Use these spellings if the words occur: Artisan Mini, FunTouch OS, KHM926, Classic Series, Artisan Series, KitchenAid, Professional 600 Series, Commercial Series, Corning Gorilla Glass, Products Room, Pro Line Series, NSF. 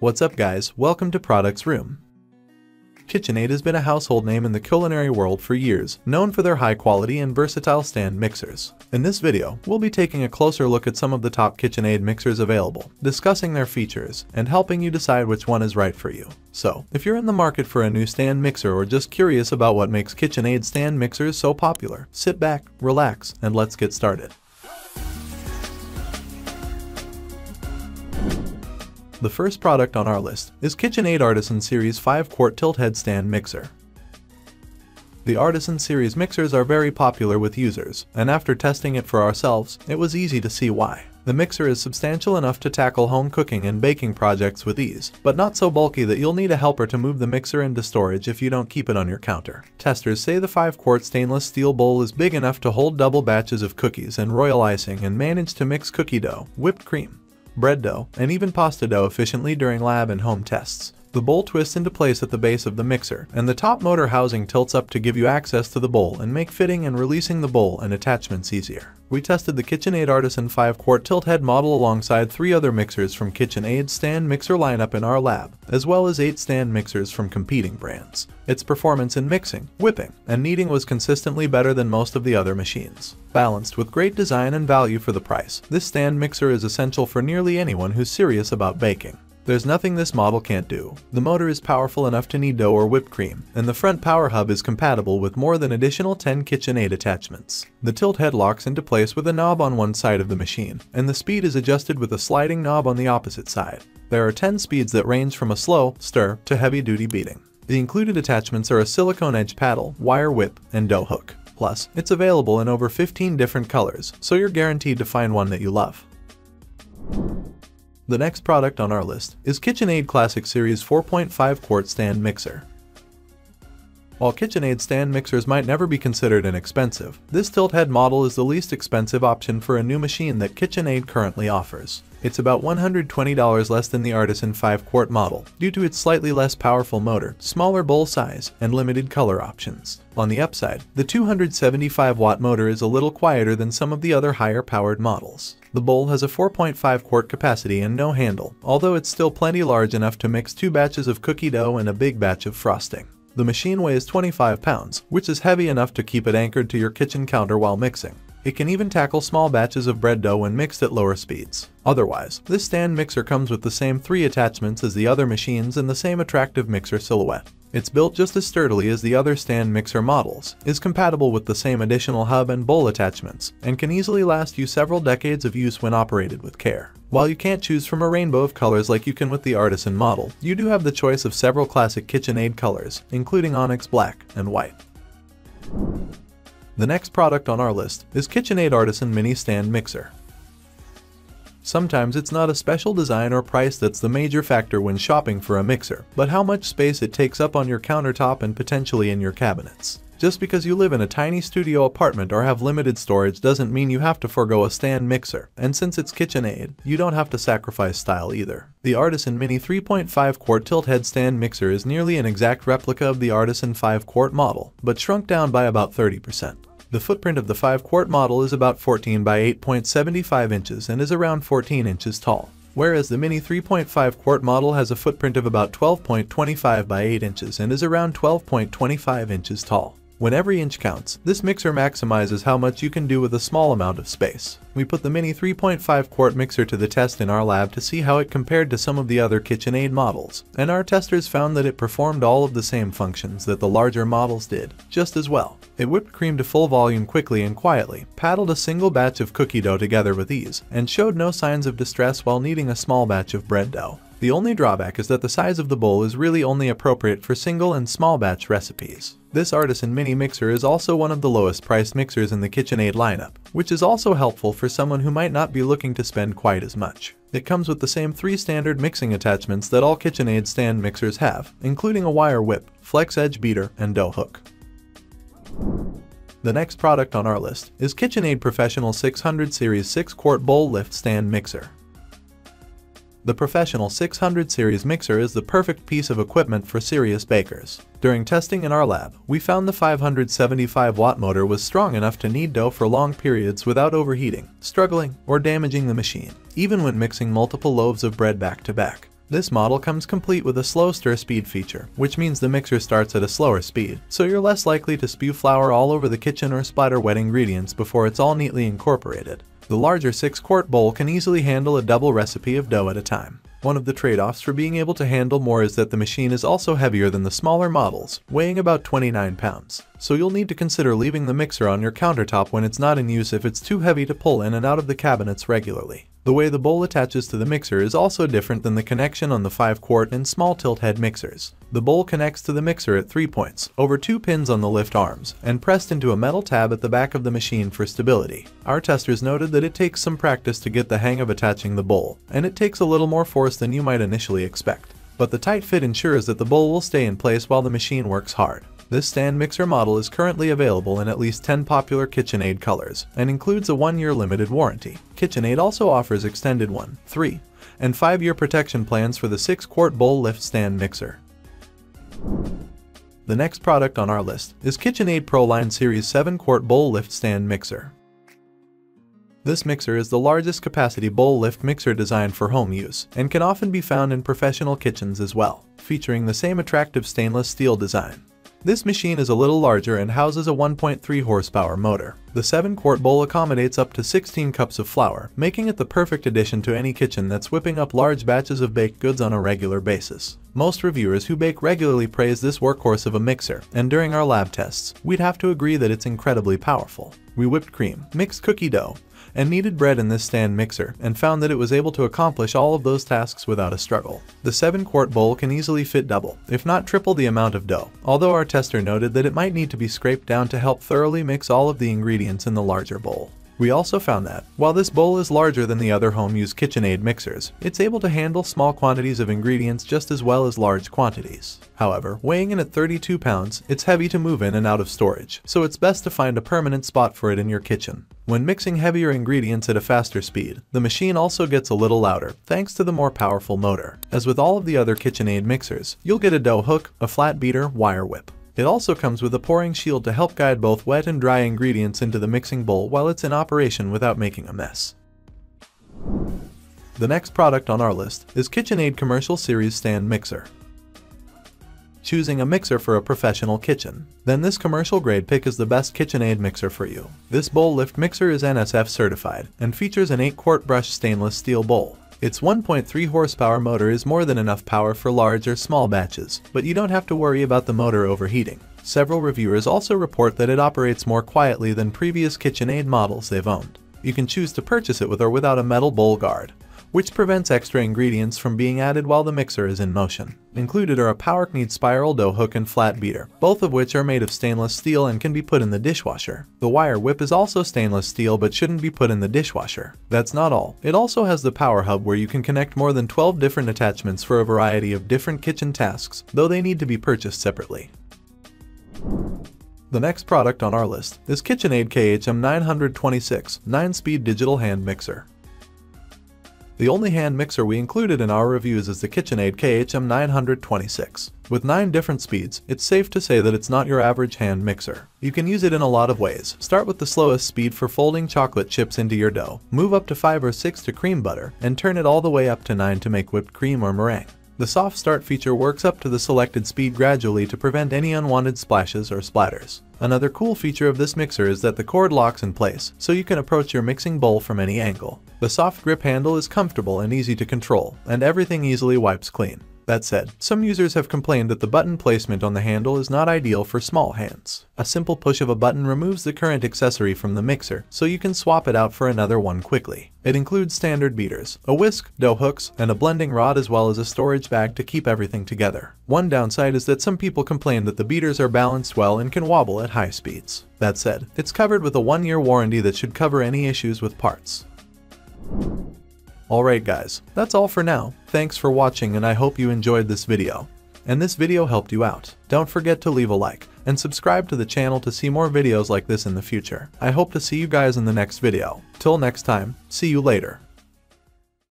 What's up, guys? Welcome to Products Room. KitchenAid has been a household name in the culinary world for years, known for their high quality and versatile stand mixers. In this video, we'll be taking a closer look at some of the top KitchenAid mixers available, discussing their features, and helping you decide which one is right for you. So, if you're in the market for a new stand mixer or just curious about what makes KitchenAid stand mixers so popular, sit back, relax, and let's get started. The first product on our list is KitchenAid Artisan Series 5-quart tilt-head stand mixer. The Artisan Series mixers are very popular with users, and after testing it for ourselves, it was easy to see why. The mixer is substantial enough to tackle home cooking and baking projects with ease, but not so bulky that you'll need a helper to move the mixer into storage if you don't keep it on your counter. Testers say the 5-quart stainless steel bowl is big enough to hold double batches of cookies and royal icing and manage to mix cookie dough, whipped cream, bread dough, and even pasta dough efficiently during lab and home tests. The bowl twists into place at the base of the mixer, and the top motor housing tilts up to give you access to the bowl and make fitting and releasing the bowl and attachments easier. We tested the KitchenAid Artisan 5-quart tilt-head model alongside 3 other mixers from KitchenAid's stand mixer lineup in our lab, as well as 8 stand mixers from competing brands. Its performance in mixing, whipping, and kneading was consistently better than most of the other machines. Balanced with great design and value for the price, this stand mixer is essential for nearly anyone who's serious about baking. There's nothing this model can't do. The motor is powerful enough to knead dough or whipped cream, and the front power hub is compatible with more than additional 10 KitchenAid attachments. The tilt head locks into place with a knob on one side of the machine, and the speed is adjusted with a sliding knob on the opposite side. There are 10 speeds that range from a slow, stir, to heavy-duty beating. The included attachments are a silicone edge paddle, wire whip, and dough hook. Plus, it's available in over 15 different colors, so you're guaranteed to find one that you love. The next product on our list is KitchenAid Classic Series 4.5-quart stand mixer. While KitchenAid stand mixers might never be considered inexpensive, this tilt-head model is the least expensive option for a new machine that KitchenAid currently offers. It's about $120 less than the Artisan 5-quart model, due to its slightly less powerful motor, smaller bowl size, and limited color options. On the upside, the 275-watt motor is a little quieter than some of the other higher-powered models. The bowl has a 4.5-quart capacity and no handle, although it's still plenty large enough to mix 2 batches of cookie dough and a big batch of frosting. The machine weighs 25 pounds, which is heavy enough to keep it anchored to your kitchen counter while mixing. It can even tackle small batches of bread dough when mixed at lower speeds. Otherwise, this stand mixer comes with the same 3 attachments as the other machines and the same attractive mixer silhouette. It's built just as sturdily as the other stand mixer models, is compatible with the same additional hub and bowl attachments, and can easily last you several decades of use when operated with care. While you can't choose from a rainbow of colors like you can with the Artisan model, you do have the choice of several classic KitchenAid colors, including onyx black and white. The next product on our list is KitchenAid Artisan Mini Stand Mixer. Sometimes it's not a special design or price that's the major factor when shopping for a mixer, but how much space it takes up on your countertop and potentially in your cabinets. Just because you live in a tiny studio apartment or have limited storage doesn't mean you have to forgo a stand mixer, and since it's KitchenAid, you don't have to sacrifice style either. The Artisan Mini 3.5-quart tilt-head stand mixer is nearly an exact replica of the Artisan 5-quart model, but shrunk down by about 30%. The footprint of the 5-quart model is about 14 by 8.75 inches and is around 14 inches tall, whereas the Mini 3.5-quart model has a footprint of about 12.25 by 8 inches and is around 12.25 inches tall. When every inch counts, this mixer maximizes how much you can do with a small amount of space. We put the Mini 3.5-quart mixer to the test in our lab to see how it compared to some of the other KitchenAid models, and our testers found that it performed all of the same functions that the larger models did, just as well. It whipped cream to full volume quickly and quietly, paddled a single batch of cookie dough together with ease, and showed no signs of distress while kneading a small batch of bread dough. The only drawback is that the size of the bowl is really only appropriate for single and small batch recipes. This Artisan Mini mixer is also one of the lowest priced mixers in the KitchenAid lineup, which is also helpful for someone who might not be looking to spend quite as much. It comes with the same 3 standard mixing attachments that all KitchenAid stand mixers have, including a wire whip, flex edge beater, and dough hook. The next product on our list is KitchenAid Professional 600 Series 6-quart bowl lift stand mixer. The Professional 600 Series mixer is the perfect piece of equipment for serious bakers. During testing in our lab, we found the 575-watt motor was strong enough to knead dough for long periods without overheating, struggling, or damaging the machine, even when mixing multiple loaves of bread back-to-back. This model comes complete with a slow stir speed feature, which means the mixer starts at a slower speed, so you're less likely to spew flour all over the kitchen or splatter wet ingredients before it's all neatly incorporated. The larger 6-quart bowl can easily handle a double recipe of dough at a time. One of the trade-offs for being able to handle more is that the machine is also heavier than the smaller models, weighing about 29 pounds. So you'll need to consider leaving the mixer on your countertop when it's not in use if it's too heavy to pull in and out of the cabinets regularly. The way the bowl attaches to the mixer is also different than the connection on the 5-quart and small tilt-head mixers. The bowl connects to the mixer at 3 points, over 2 pins on the lift arms, and pressed into a metal tab at the back of the machine for stability. Our testers noted that it takes some practice to get the hang of attaching the bowl, and it takes a little more force than you might initially expect. But the tight fit ensures that the bowl will stay in place while the machine works hard. This stand mixer model is currently available in at least 10 popular KitchenAid colors and includes a 1-year limited warranty. KitchenAid also offers extended 1, 3, and 5-year protection plans for the 6-quart bowl lift stand mixer. The next product on our list is KitchenAid Pro Line Series 7-quart bowl lift stand mixer. This mixer is the largest capacity bowl lift mixer designed for home use and can often be found in professional kitchens as well, featuring the same attractive stainless steel design. This machine is a little larger and houses a 1.3 horsepower motor. The 7-quart bowl accommodates up to 16 cups of flour, making it the perfect addition to any kitchen that's whipping up large batches of baked goods on a regular basis. Most reviewers who bake regularly praise this workhorse of a mixer, and during our lab tests, we'd have to agree that it's incredibly powerful. We whipped cream, mixed cookie dough, and kneaded bread in this stand mixer and found that it was able to accomplish all of those tasks without a struggle. The 7-quart bowl can easily fit double, if not triple the amount of dough, although our tester noted that it might need to be scraped down to help thoroughly mix all of the ingredients in the larger bowl. We also found that, while this bowl is larger than the other home-use KitchenAid mixers, it's able to handle small quantities of ingredients just as well as large quantities. However, weighing in at 32 pounds, it's heavy to move in and out of storage, so it's best to find a permanent spot for it in your kitchen. When mixing heavier ingredients at a faster speed, the machine also gets a little louder, thanks to the more powerful motor. As with all of the other KitchenAid mixers, you'll get a dough hook, a flat beater, wire whip. It also comes with a pouring shield to help guide both wet and dry ingredients into the mixing bowl while it's in operation without making a mess. The next product on our list is KitchenAid Commercial Series Stand Mixer. Choosing a mixer for a professional kitchen? Then this commercial grade pick is the best KitchenAid mixer for you. This bowl lift mixer is NSF certified and features an 8-quart brushed stainless steel bowl. Its 1.3 horsepower motor is more than enough power for large or small batches, but you don't have to worry about the motor overheating. Several reviewers also report that it operates more quietly than previous KitchenAid models they've owned. You can choose to purchase it with or without a metal bowl guard, which prevents extra ingredients from being added while the mixer is in motion. Included are a power knead spiral dough hook and flat beater, both of which are made of stainless steel and can be put in the dishwasher. The wire whip is also stainless steel but shouldn't be put in the dishwasher. That's not all. It also has the power hub where you can connect more than 12 different attachments for a variety of different kitchen tasks, though they need to be purchased separately. The next product on our list is KitchenAid KHM926 9-speed digital hand mixer. The only hand mixer we included in our reviews is the KitchenAid KHM926. With 9 different speeds, it's safe to say that it's not your average hand mixer. You can use it in a lot of ways. Start with the slowest speed for folding chocolate chips into your dough, move up to 5 or 6 to cream butter, and turn it all the way up to 9 to make whipped cream or meringue. The soft start feature works up to the selected speed gradually to prevent any unwanted splashes or splatters. Another cool feature of this mixer is that the cord locks in place, so you can approach your mixing bowl from any angle. The soft grip handle is comfortable and easy to control, and everything easily wipes clean. That said, some users have complained that the button placement on the handle is not ideal for small hands. A simple push of a button removes the current accessory from the mixer, so you can swap it out for another one quickly. It includes standard beaters, a whisk, dough hooks, and a blending rod as well as a storage bag to keep everything together. One downside is that some people complain that the beaters are balanced well and can wobble at high speeds. That said, it's covered with a 1-year warranty that should cover any issues with parts. Alright guys, that's all for now. Thanks for watching and I hope you enjoyed this video. And this video helped you out. Don't forget to leave a like and subscribe to the channel to see more videos like this in the future. I hope to see you guys in the next video. Till next time, see you later.